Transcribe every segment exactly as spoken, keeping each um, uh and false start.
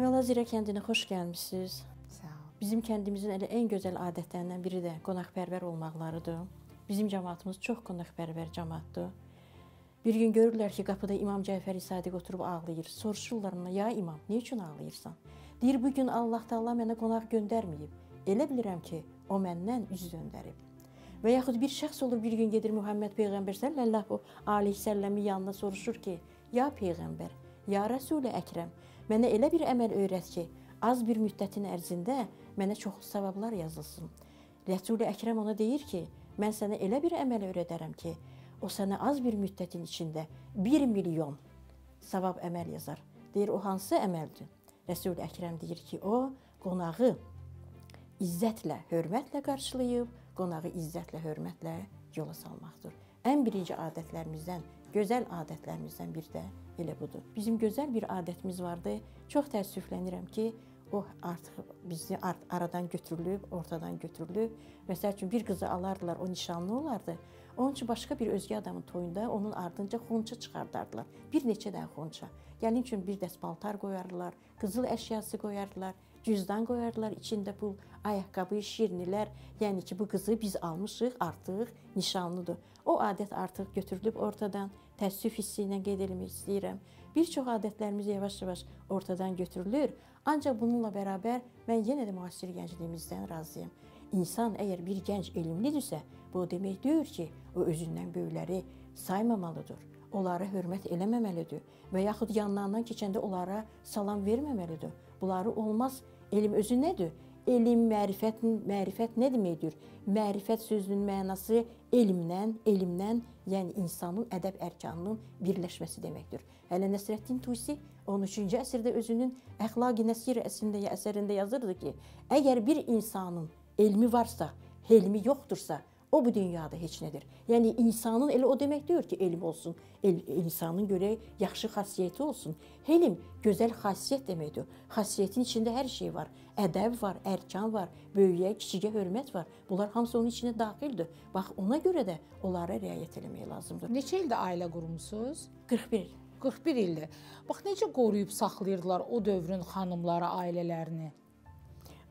Əvvəla Zirə kəndinə xoş gəlmişsiniz. Sağ ol. Bizim kəndimizin elə ən gözəl adətlərindən biri də qonaqpərvər olmaqlarıdır. Bizim cəmaatımız çox qonaqpərvər cəmaatdır. Bir gün görürlər ki, qapıda İmam Cəfəri Sadiq oturub ağlayır. Soruşurlar ona, ya İmam, ne üçün ağlayırsan? Deyir, bugün Allah Taala mənə qonaq göndərməyib. Elə bilirəm ki, o məndən üz döndərib. Və yaxud bir şəxs olur, bir gün gedir Muhammed Peygamber sallallahu aleyhi səlləmin yanına soruşur ki, ya Peyğəmbər, ya Rəsul-i Əkrəm, mənə elə bir əməl öyrət ki, az bir müddətin ərzində mənə çoxlu savablar yazılsın. Rəsul-i Əkrəm ona deyir ki, mən sənə elə bir əməl öyrədərəm ki, o sənə az bir müddətin içində bir milyon savab əməl yazar. Deyir, o hansı əməldir? Rəsul-i Əkrəm deyir ki, o qonağı izzətlə, hörmətlə qarşılayıb, qonağı izzətlə, hörmətlə yola salmaqdır. Ən birinci adətlərimizdən, gözəl adətlərimizdən bir də elə budur. Bizim gözəl bir adətimiz vardı. Çox təəssüflənirəm ki, o artıq bizi aradan götürülüb, ortadan götürülüb. Məsəl üçün bir qızı alardılar, o nişanlı olardı. Onun üçün başqa bir özgə adamın toyunda onun ardınca xonça çıxardardılar. Bir neçə dən xonça. Gəlin üçün bir dəst paltar qoyardılar, qızıl əşyası qoyardılar, cüzdan qoyardılar, içində pul, ayaqqabı, şirnilər. Yəni ki, bu qızı biz almışıq, artıq nişanlıdır. O adət artıq götürülüb ortadan, təəssüf hissi ilə qeyd etmək istəyirəm. Bir çox adətlərimiz yavaş-yavaş ortadan götürülür. Ancaq bununla bərabər mən yenə də müasir gəncliyimizdən razıyam. İnsan əgər bir gənc elmlidirsə, bu demək deyir ki, o özündən böyükləri saymamalıdır, onlara hörmət eləməməlidir və yaxud yanlarından keçəndə onlara salam verməməlidir. Bunları olmaz. Elm özü nədir? Elm, mərifət, mərifət nə deməkdir? Mərifət sözünün mənası elmdən, elmdən, yəni insanın ədəb ərkanının birləşməsi deməkdir. Hələ Nesrettin Tusi on üçüncü əsrdə özünün Əxlaq-i Nəsir əsərində yazırdı ki, əgər bir insanın elmi varsa, helmi yoxdursa, o bu dünyada heç nədir. Yəni insanın elə o demək deyir ki, elm olsun, el, insanın görə yaxşı xasiyyəti olsun. Elm gözəl xasiyyət deməkdir. Xasiyyətin içində hər şey var. Ədəb var, ərkan var, böyüyə, kiçiyə hörmət var. Bunlar hamısı onun içində daxildir. Bax, ona görə də onlara riayət eləmək lazımdır. Neçə ildə ailə qurmusunuz? qırx bir. qırx bir ildir. Bax, necə qoruyub saxlayırdılar o dövrün xanımları, ailələrini?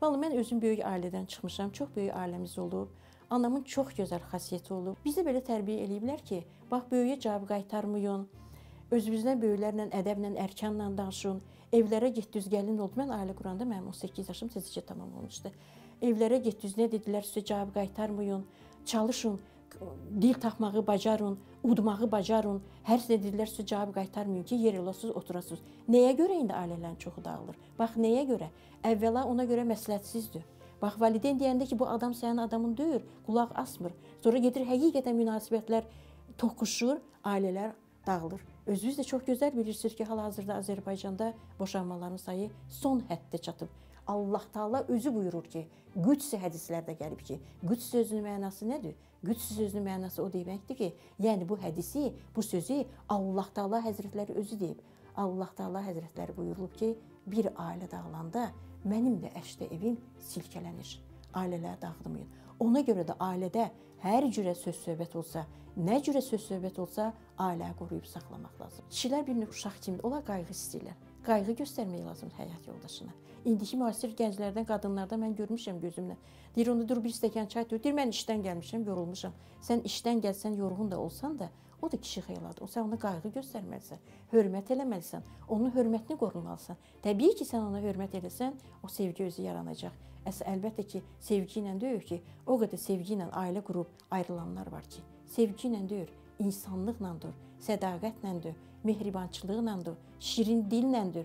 Vallahi mən özüm böyük ailədən çıxmışam. Çox böyük ailəmiz olub. Anamın çox gözəl xasiyyəti olub. Bizə belə tərbiyə eləyiblər ki, bax, böyüyə cavab qaytarmayın, özünüzdən böyüklərlə, ədəblə, ərkanla danışın, evlərə getdiniz, gəlin oldu. Mən ailə quranda mənim on səkkiz yaşım təzəcə tamam olmuşdu. Evlərə getdiniz, nə dedilər, sizə cavab qaytarmayın, çalışın, dil taxmağı bacarın, udmağı bacarın, hər nə dedilər, sizə cavab qaytarmayın ki, yer olasınız, oturasınız. Nəyə görə indi ailələrin çoxu dağılır? Bax, nəyə görə? Əvvəla ona görə məsləhətsizdir. Bax, valideyn deyəndə ki, bu adam sənin adamın deyil, qulaq asmır. Sonra gedir, həqiqətən münasibətlər toqquşur, ailələr dağılır. Özünüz də çox gözəl bilirsiniz ki, hal-hazırda Azərbaycanda boşanmaların sayı son həddə çatıb. Allah Taala özü buyurur ki, Qüds hədislərdə gəlib ki, Qüds sözünün mənası nədir? Qüds sözünün mənası o deməkdir ki, yəni bu hədisi, bu sözü Allah Taala Həzrətləri özü deyib. Allah Taala Həzrətləri buyurulub ki, bir ailə dağılanda mənim də əşdə evim silkələnir. Ailələr dağılmayın. Ona görə də ailədə hər cürə söz-söhbət olsa, nə cürə söz-söhbət olsa, ailəyə qoruyub saxlamaq lazım. Kişilər bir növ uşaq kimi, onlar qayğı istəyirlər. Qayğı göstərmək lazımdır həyat yoldaşına. İndiki müasir gənclərdən, qadınlardan mən görmüşəm gözümlə. Deyir, onda dur bir stəkan çay tut. Deyir, mən işdən gəlmişəm, yorulmuşam. Sən işdən gəlsən, yorğun da olsan da, o da kişi xeyladır. Sən ona qayğı göstərməlisən, hörmət eləməlisən, onun hörmətini qorumalısan. Təbii ki, sən ona hörmət eləsən, o sevgi özü yaranacaq. Əs əlbəttə ki, sevgi ilə deyir ki, o qədər sevgi ilə ailə qurub ayrılanlar var ki, sevgi ilə deyir, insanlıqlandır, sədaqətləndir, mehribançılıqlandır, şirin dilləndir.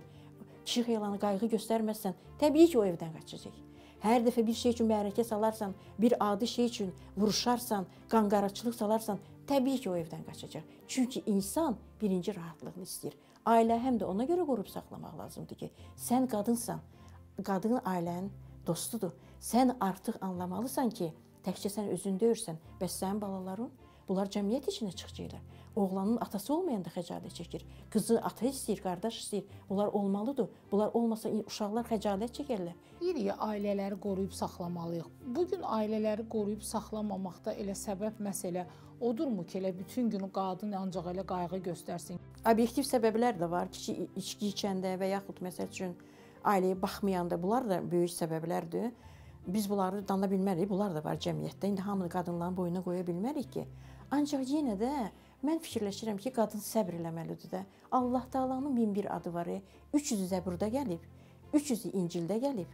Kişi xeyalanı qayğı göstərməzsən, təbii ki, o evdən qaçacaq. Hər dəfə bir şey üçün mərəkə salarsan, bir adi şey üçün vuruşarsan, qanqaraçılıq salarsan, təbii ki, o evdən qaçacaq. Çünki insan birinci rahatlığını istəyir. Ailə həm də ona görə qorub saxlamaq lazımdır ki, sən qadınsan, qadın ailənin dostudur. Sən artıq anlamalısan ki, təkcə sən özün deyirsən, bəs sənin balaların? Bunlar cəmiyyət içində çıxacaqlar. Oğlanın atası olmayanda xəcalət çəkir. Qızı ata istəyir, qardaş istəyir. Bunlar olmalıdır. Bunlar olmasa uşaqlar xəcalət çəkərlər. Deyirik ki, ailələri qoruyub saxlamalıyıq. Bugün ailələri qoruyub saxlamamaqda elə səbəb məsələ odurmu ki, elə bütün günü qadın ancaq elə qayğı göstərsin? Obyektiv səbəblər də var. Kişi içki içəndə və yaxud məsəl üçün ailəyə baxmayanda, bunlar da böyük səbəblərdir. Biz bunları dana bilmərik, bunlar da var cəmiyyətdə. İndi hamını qadınların boyuna qoya bilmərik ki. Ancaq yenə də mən fikirləşirəm ki, qadın səbr eləməlidir də. Allah Taalanın min bir adı var. üç yüzü Zəburda gəlib, üç yüzü İncildə gəlib,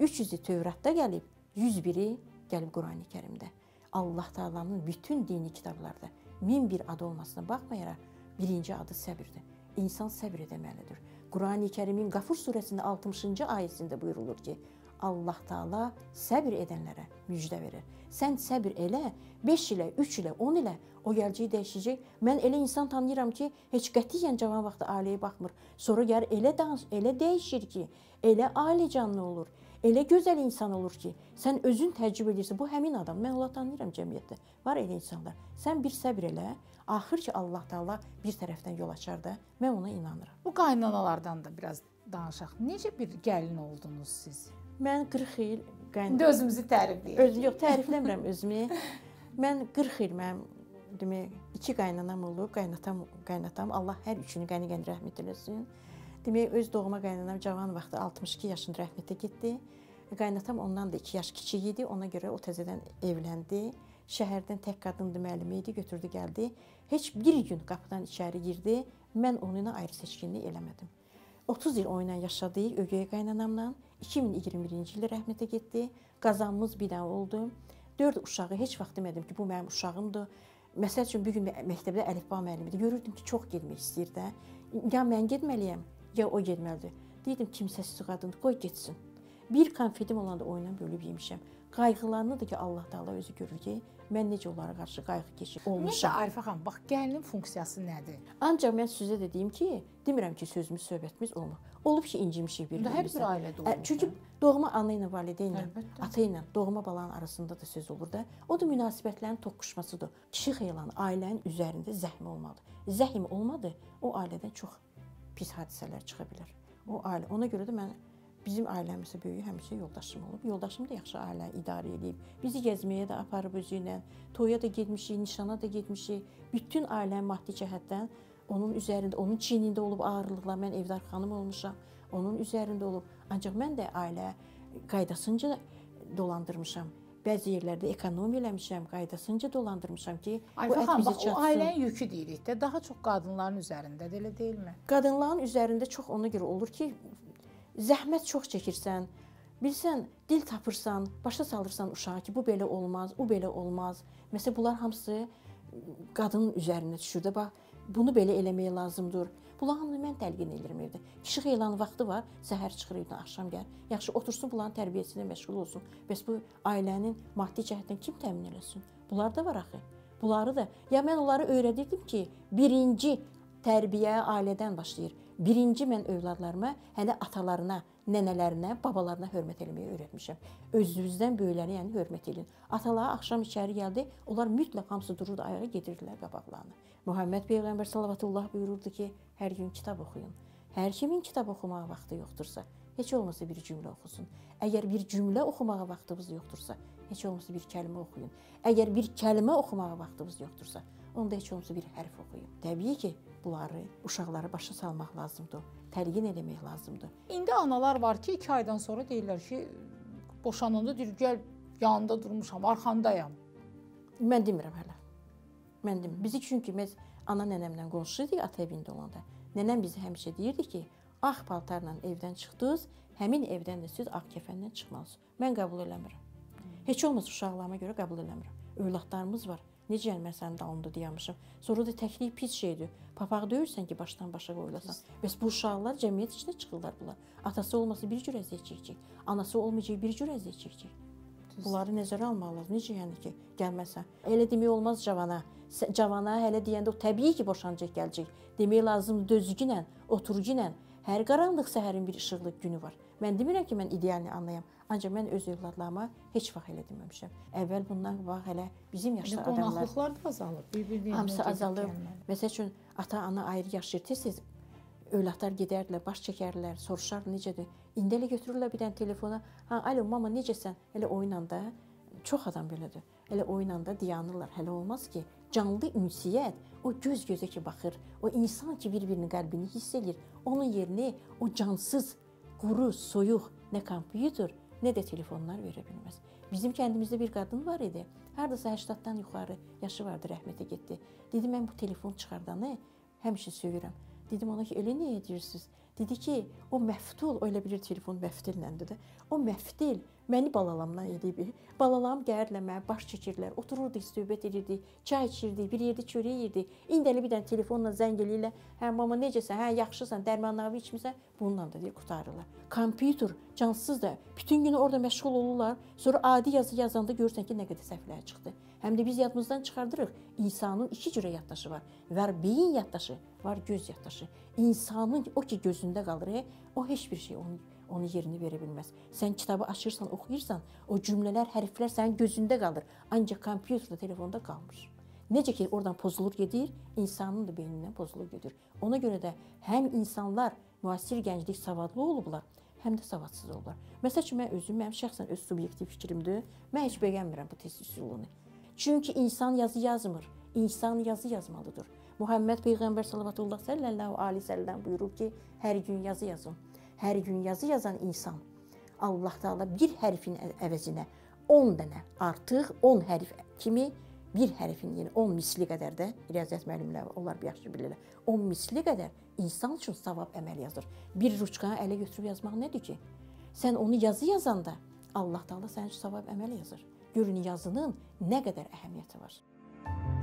üç yüzü Tövratda gəlib, yüz biri gəlib Qur'an-ı Kerimdə. Allah Taalanın bütün dini kitablarda min bir adı olmasına baxmayaraq, birinci adı səbirdir. İnsan səbir edəməlidir. Qur'an-ı Kerimin Qafur surəsində altmışıncı ayəsində buyurulur ki, Allah Taala səbir edənlərə müjdə verir. Sən səbir elə, beş ilə, üç ilə, on ilə, o gələcək dəyişəcək. Mən elə insan tanıyıram ki, heç qətiyyən cavan vaxtı ailəyə baxmır. Sonra gəlir elə dans, elə dəyişir ki, elə ailəcanlı olur, elə gözəl insan olur ki, sən özün təəccüb edirsən, bu həmin adam. Mən onu tanıyıram cəmiyyətdə. Var elə insanlar. Sən bir səbir elə, axır ki Allah Taala bir tərəfdən yol açar da. Mən ona inanıram. Bu qaynanalardan da biraz danışaq. Necə bir gəlin oldunuz siz? Mən qırx il qaynanam. Özümüzü tərifləyirəm. Özüm yox, tərifləmirəm özümü. Mən qırx il mənim demək iki qaynanam olub, qaynatam, qaynatam. Allah hər üçünü qəni-qəni rəhmət eləsin. Demək öz doğma qaynanam cavan vaxtı altmış iki yaşında rəhmətə getdi. Qaynatam ondan da iki yaş kiçik idi. Ona görə o təzədən evləndi. Şəhərdən tək qadındı, müəllimi idi, götürdü, gəldi. Heç bir gün qapıdan içəri girdi. Mən onunla ayrı seçkinlik eləmədim. otuz il oyla yaşadıq ögey qaynanamla. iki min iyirmi birinci ildə rəhmətə getdi. Qazanımız bir dənə oldu. dörd uşağı heç vaxt demədim ki, bu mənim uşağımdır. Məsəl üçün bir gün məktəbdə əlifba müəllimidir. Görürdüm ki, çox getmək istəyir də. Ya mən getməliyəm, ya o getməlidir. Deyirdim kimsəsiz qadındır, qoy getsin. Bir konfetim olanda oyla bölüb yemişəm. Qayğılarını da ki Allah Taala özü görür ki, mən necə onlara qarşı qayğı keçir olmuşam. Necə Arifə xanım, bax gəlinin funksiyası nədir? Ancaq mən sizə də deyim ki, demirəm ki sözümüz, söhbətimiz olmur. Olub ki incimişik bir-birimizdən. Hər bir ailədə olur. Çünki doğma ana ilə, valideyn ilə, ata ilə, doğma balanın arasında da söz olur da. O da münasibətlərin toqquşmasıdır. Kişi xeylanı ailənin üzərində zəhm olmadı. Zəhm olmadı, o ailədən çox pis hadisələr çıxa bilər. O ailə, ona görə də mən bizim ailəmizdə böyüyü həmişə yoldaşım olub. Yoldaşım da yaxşı ailə idarə edib. Bizi gəzməyə də aparıb özü ilə, toya da getmişik, nişana da getmişik. Bütün ailəm maddi cəhətdən onun üzərində, onun çiynində olub ağırlıqla. Mən evdar xanım olmuşam, onun üzərində olub. Ancaq mən də ailə qaydasınca dolandırmışam. Bəzi yerlərdə ekonomi eləmişəm, qaydasınca dolandırmışam ki, Ayfa xanım, bax, o ailənin yükü deyirik də, daha çox qadınların üzərində də elə deyilmi? Qadınların üzərində çox ona görə olur ki, zəhmət çox çəkirsən, bilsən, dil tapırsan, başa salırsan uşağı ki, bu belə olmaz, o belə olmaz. Məsələn, bunlar hamısı qadının üzərinə düşür də, bax, bunu belə eləmək lazımdır. Bunların hamını mən təlqin edirəm evdə. Kişi xeylanı vaxtı var, səhər çıxır evdən, axşam gəlir. Yaxşı, otursun, bunların tərbiyəsinə məşğul olsun. Bəs bu ailənin maddi cəhətdən kim təmin eləsin? Bunlar da var axı. Bunları da, ya mən onları öyrədirdim ki, birinci tərbiyə ailədən başlayır. Birinci mən övladlarıma, hələ atalarına, nənələrinə, babalarına hörmət eləməyi öyrətmişəm. Özünüzdən böyüklərə yəni hörmət edin. Atalara axşam içəri gəldi, onlar mütləq hamısı dururdu, ayağa gedirdilər qabaqlarına. Muhammed Peygamber salavatullah buyururdu ki, hər gün kitab oxuyun. Hər kimin kitab oxumağa vaxtı yoxdursa, heç olmasa bir cümlə oxusun. Əgər bir cümlə oxumağa vaxtımız yoxdursa, heç olmasa bir kəlmə oxuyun. Əgər bir kəlmə oxumağa vaxtımız yoxdursa, onda heç olmasa bir hərf oxuyun. Təbii ki, bunları, uşaqları başa salmaq lazımdır, təlqin eləmək lazımdır. İndi analar var ki, iki aydan sonra deyirlər ki, boşananda deyir, gəl yanında durmuşam, arxandayam. Mən demirəm hələ. Mən demirəm. Bizi çünki biz ana nənəmlə qonşuyduk ata evində olanda. Nənəm bizi həmişə deyirdi ki, ağ paltarla evdən çıxdınız, həmin evdən də siz ağ kəfəndən çıxmalısınız. Mən qəbul eləmirəm. Heç olmasa uşaqlarıma görə qəbul eləmirəm. Övladlarımız var. Necə yəni, mən sənin dalımda deyəmişəm. Sonra da təklik pis şeydir. Papaq döyürsən ki, başdan başa qoyulasan. Bəs bu uşaqlar cəmiyyət içində çıxırlar bunlar. Atası olmasa bir cür əziyyət çəkəcək. Anası olmayacaq bir cür əziyyət çəkəcək. Bunları nəzərə almaq lazım. Necə yəni ki, gəlməsən. Elə demək olmaz cavana. Cavana hələ deyəndə o təbii ki, boşanacaq gələcək. Demək lazımdır dözgünlə, oturgünlə. Hər qaranlıq səhərin bir işıqlıq günü var. Mən demirəm ki, mən idealini anlayam. Ancaq mən öz övladlarıma heç vaxt elə deməmişəm. Əvvəl bundan vaxt hələ bizim yaşlı adamlar... Qonaqlıqlar da azalıb. Hamısı azalıb. Məsəl üçün, ata-ana ayrı yaşayır. Tez-tez övladlar gedərdilər, baş çəkərlər, soruşar necədir. İndi elə götürürlər bir dənə telefona. Ha, alo, mama, necəsən? Elə o ilə də çox adam belədir. Elə o ilə də dayanırlar. Hələ olmaz ki, canlı ünsiyyət, o göz-gözə ki baxır, o insan ki bir-birinin qəlbini hiss edir, onun yerini o cansız, quru, soyuq ne kompüter ne de telefonlar verebilmez. Bizim kendimizde bir kadın var idi. Hardasa səksən yuxarı yaşı vardı, rəhmətə getdi. Dedim, mən bu telefon çıxardanı həmişə söyürəm. Dedim ona ki, elə niyə edirsiniz? Dedi ki, o məftul, elə bilir telefon məftilləndi də. O məftil məni balalamdan edib. Balalam gərləmə, baş çəkirlər, otururduq, söhbət edirdik, çay içirdik, bir yerdə çörək yirdik. İndi elə bir dənə telefonla zəng eləyirlər. Hə, mama necəsən, hə, yaxşısan, dərmannavi içmisən, bununla da deyil, qutarırlar. Kompüter, cansız da, bütün günü orada məşğul olurlar. Sonra adi yazı yazanda görürsən ki, nə qədər səhvlər çıxdı. Həm də biz yadımızdan çıxardırıq. İnsanın iki cürə yaddaşı var. Var beyin yaddaşı, var göz yaddaşı. İnsanın o ki gözündə qalır, he, o heç bir şey onun onun yerini verə bilməz. Sən kitabı açırsan, oxuyursan, o cümlələr, hərflər sənin gözündə qalır. Ancaq kompüterdə, telefonda qalmır. Necə ki oradan pozulur gedir, insanın da beynindən pozulur gedir. Ona görə də həm insanlar müasir gənclik savadlı olublar, həm də savadsız olurlar. Məsəl üçün, mən özüm, mənim şəxsən öz subyektiv fikrimdir, mən heç bəyənmirəm bu test üsulunu. Çünki insan yazı yazmır, insan yazı yazmalıdır. Muhammed Peygamber sallallahu aleyhi ve sellem buyurur ki, hər gün yazı yazın. Hər gün yazı yazan insan Allah Taala bir hərfin əvəzinə on dənə, artıq on hərf kimi bir hərfin, yəni on misli qədər də, riyaziyyat müəllimləri onlar yaxşı bilirlər, on misli qədər insan üçün savab əməl yazır. Bir ruçkanı ələ götürüb yazmaq nədir ki? Sən onu yazı yazanda Allah Taala sənin üçün savab əməl yazır. Görün yazının nə qədər əhəmiyyəti var.